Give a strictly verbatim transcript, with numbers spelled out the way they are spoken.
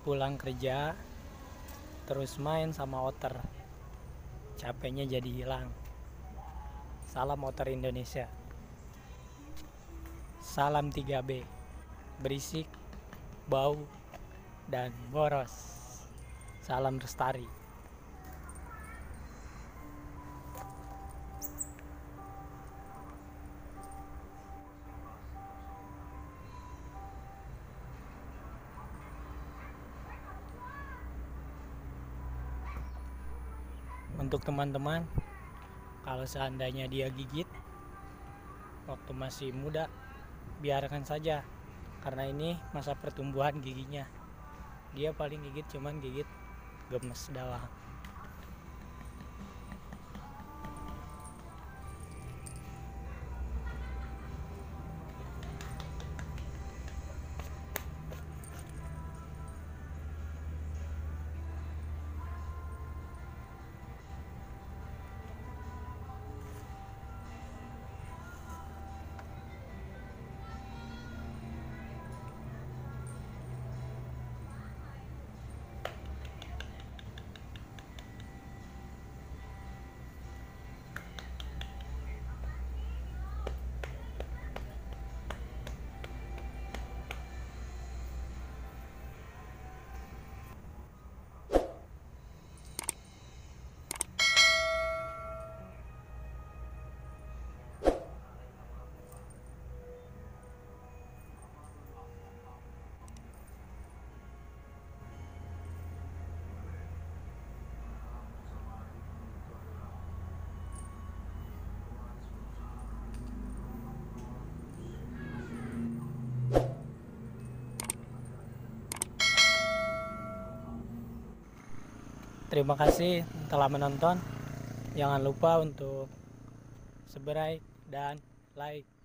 pulang kerja terus main sama otter, capeknya jadi hilang. Salam otter Indonesia. Salam tiga B, berisik, bau, dan boros. Salam Lestari. Untuk teman-teman, kalau seandainya dia gigit waktu masih muda, biarkan saja, karena ini masa pertumbuhan giginya. Dia paling gigit cuman gigit gemes doang. Terima kasih telah menonton. Jangan lupa untuk subscribe dan like.